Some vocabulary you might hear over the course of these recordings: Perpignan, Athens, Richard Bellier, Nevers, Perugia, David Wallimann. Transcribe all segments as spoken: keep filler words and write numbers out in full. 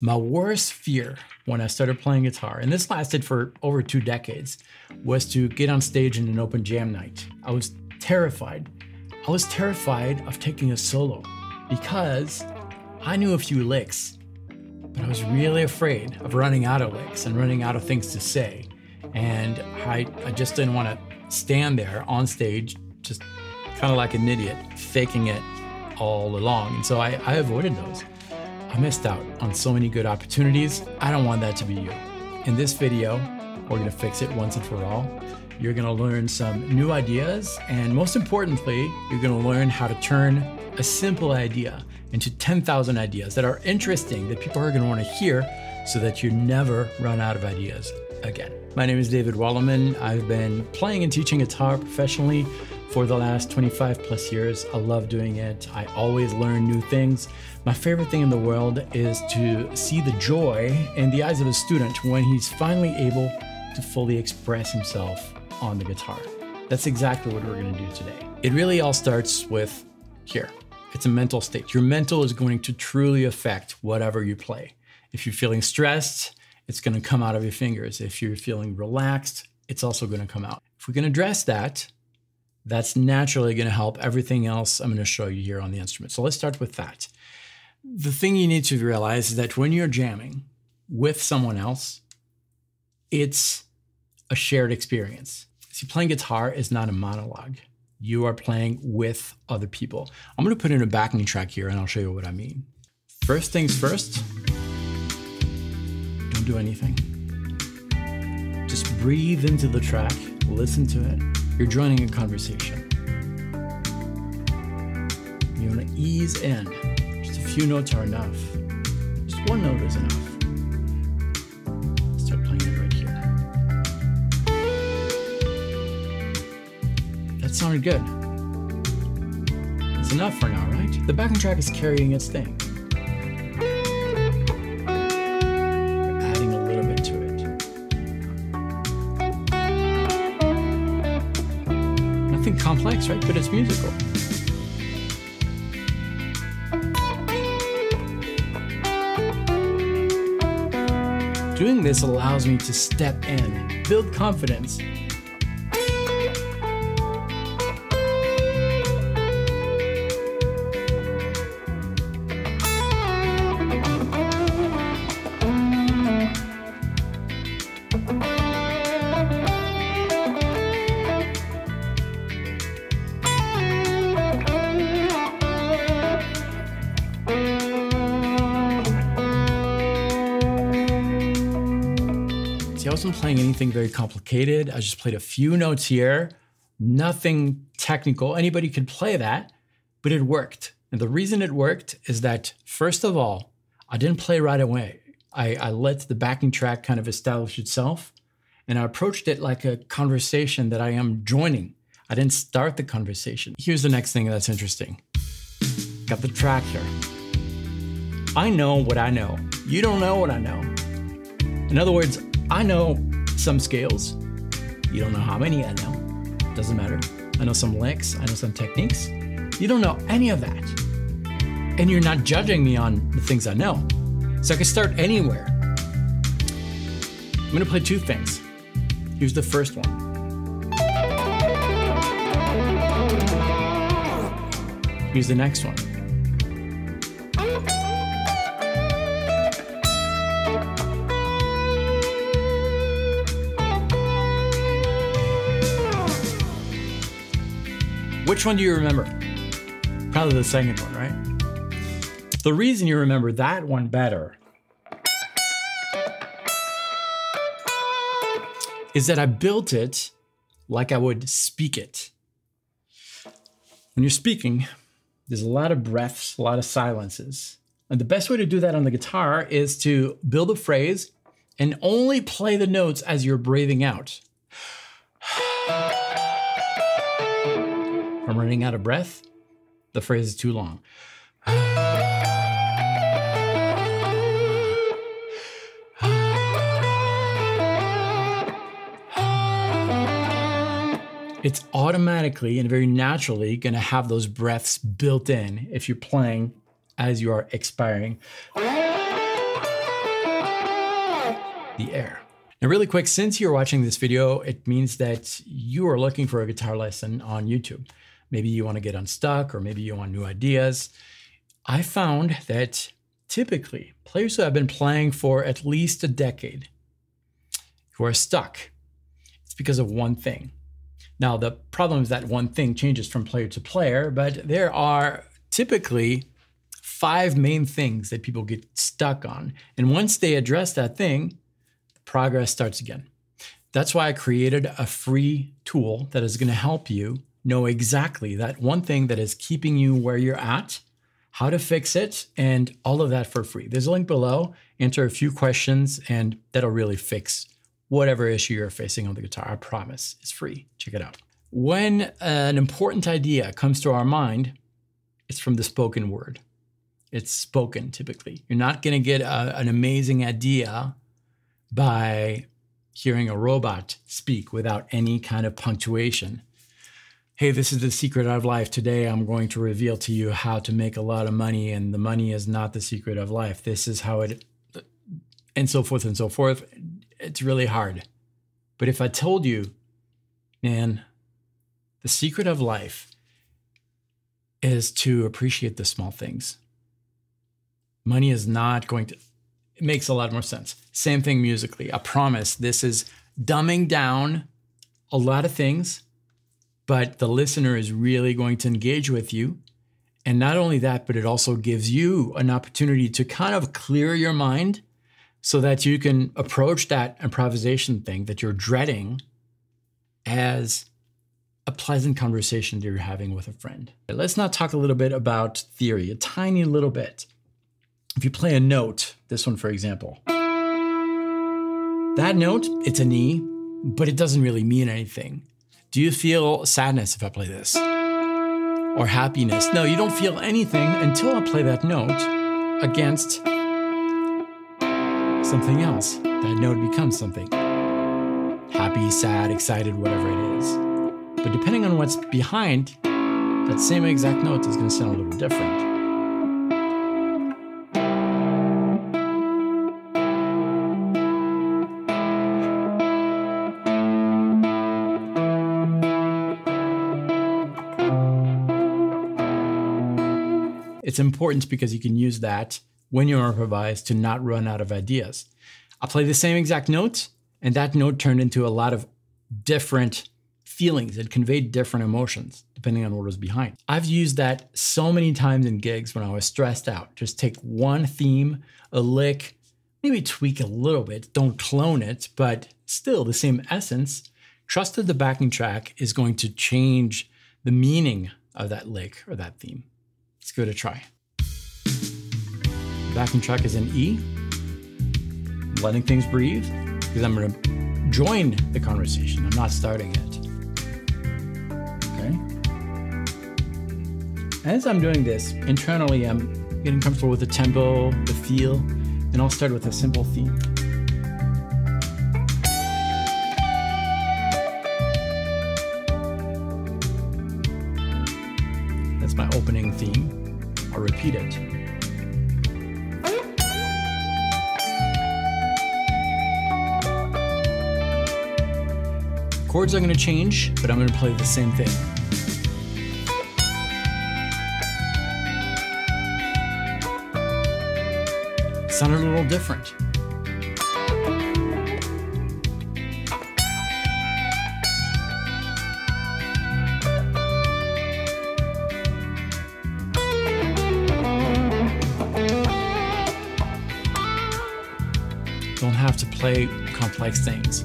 My worst fear when I started playing guitar, and this lasted for over two decades, was to get on stage in an open jam night. I was terrified. I was terrified of taking a solo because I knew a few licks, but I was really afraid of running out of licks and running out of things to say. And I, I just didn't want to stand there on stage, just kind of like an idiot, faking it all along. And so I, I avoided those. I missed out on so many good opportunities. I don't want that to be you. In this video, we're gonna fix it once and for all. You're gonna learn some new ideas, and most importantly, you're gonna learn how to turn a simple idea into ten thousand ideas that are interesting, that people are gonna wanna hear, so that you never run out of ideas again. My name is David Wallimann. I've been playing and teaching guitar professionally for the last twenty-five plus years. I love doing it. I always learn new things. My favorite thing in the world is to see the joy in the eyes of a student when he's finally able to fully express himself on the guitar. That's exactly what we're gonna do today. It really all starts with here. It's a mental state. Your mental is going to truly affect whatever you play. If you're feeling stressed, it's gonna come out of your fingers. If you're feeling relaxed, it's also gonna come out. If we can address that, that's naturally gonna help everything else I'm gonna show you here on the instrument. So let's start with that. The thing you need to realize is that when you're jamming with someone else, it's a shared experience. See, playing guitar is not a monologue. You are playing with other people. I'm gonna put in a backing track here and I'll show you what I mean. First things first, don't do anything. Just breathe into the track, listen to it. You're joining a conversation. You want to ease in. Just a few notes are enough. Just one note is enough. Start playing it right here. That sounded good. It's enough for now, right? The backing track is carrying its thing. Complex, right? But it's musical. Doing this allows me to step in, build confidence. I wasn't playing anything very complicated. I just played a few notes here, nothing technical. Anybody could play that, but it worked. And the reason it worked is that, first of all, I didn't play right away. I, I let the backing track kind of establish itself, and I approached it like a conversation that I am joining. I didn't start the conversation. Here's the next thing that's interesting. Got the track here. I know what I know. You don't know what I know. In other words, I know some scales. You don't know how many I know. Doesn't matter. I know some licks. I know some techniques. You don't know any of that. And you're not judging me on the things I know. So I can start anywhere. I'm gonna play two things. Here's the first one. Here's the next one. Which one do you remember? Probably the second one, right? The reason you remember that one better is that I built it like I would speak it. When you're speaking, there's a lot of breaths, a lot of silences. And the best way to do that on the guitar is to build a phrase and only play the notes as you're breathing out. I'm running out of breath, the phrase is too long. It's automatically and very naturally gonna have those breaths built in if you're playing as you are expiring. the air. Now really quick, since you're watching this video, it means that you are looking for a guitar lesson on YouTube. Maybe you want to get unstuck, or maybe you want new ideas. I found that typically players who have been playing for at least a decade who are stuck, it's because of one thing. Now, the problem is that one thing changes from player to player, but there are typically five main things that people get stuck on. And once they address that thing, progress starts again. That's why I created a free tool that is going to help you know exactly that one thing that is keeping you where you're at, how to fix it, and all of that for free. There's a link below. Answer a few questions, and that'll really fix whatever issue you're facing on the guitar. I promise, it's free. Check it out. When an important idea comes to our mind, it's from the spoken word. It's spoken typically. You're not gonna get a, an amazing idea by hearing a robot speak without any kind of punctuation. Hey, this is the secret of life. Today, I'm going to reveal to you how to make a lot of money, and the money is not the secret of life. This is how it, and so forth and so forth. It's really hard. But if I told you, man, the secret of life is to appreciate the small things. Money is not going to, it makes a lot more sense. Same thing musically. I promise this is dumbing down a lot of things, but the listener is really going to engage with you. And not only that, but it also gives you an opportunity to kind of clear your mind so that you can approach that improvisation thing that you're dreading as a pleasant conversation that you're having with a friend. Let's now talk a little bit about theory, a tiny little bit. If you play a note, this one, for example, that note, it's an E, but it doesn't really mean anything. Do you feel sadness if I play this? Or happiness? No, you don't feel anything until I play that note against something else. That note becomes something. Happy, sad, excited, whatever it is. But depending on what's behind, that same exact note is going to sound a little different. It's important because you can use that when you improvise to not run out of ideas. I play the same exact note, and that note turned into a lot of different feelings. It conveyed different emotions, depending on what was behind. I've used that so many times in gigs when I was stressed out. Just take one theme, a lick, maybe tweak a little bit, don't clone it, but still the same essence. Trust that the backing track is going to change the meaning of that lick or that theme. Let's give it a try. Backing track is an E, letting things breathe, because I'm going to join the conversation. I'm not starting it. Okay. As I'm doing this, internally, I'm getting comfortable with the tempo, the feel, and I'll start with a simple theme. That's my opening theme. I'll repeat it. Chords are going to change, but I'm going to play the same thing. It sounded a little different. Don't have to play complex things,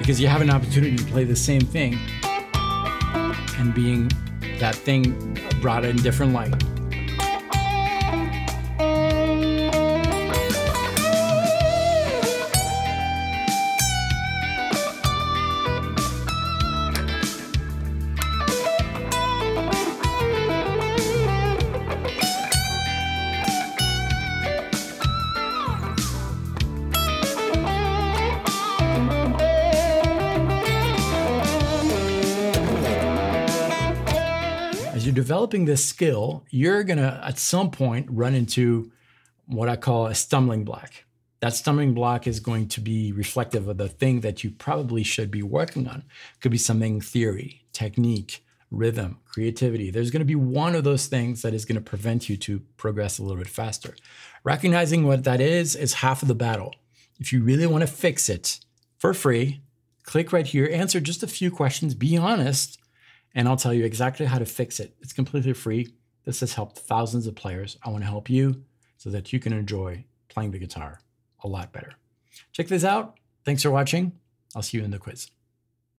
because you have an opportunity to play the same thing and being that thing brought in different light. Developing this skill, you're gonna at some point run into what I call a stumbling block. That stumbling block is going to be reflective of the thing that you probably should be working on. It could be something theory, technique, rhythm, creativity. There's going to be one of those things that is going to prevent you to progress a little bit faster. Recognizing what that is is half of the battle. If you really want to fix it for free, click right here, answer just a few questions, be honest, and I'll tell you exactly how to fix it. It's completely free. This has helped thousands of players. I want to help you so that you can enjoy playing the guitar a lot better. Check this out. Thanks for watching. I'll see you in the quiz.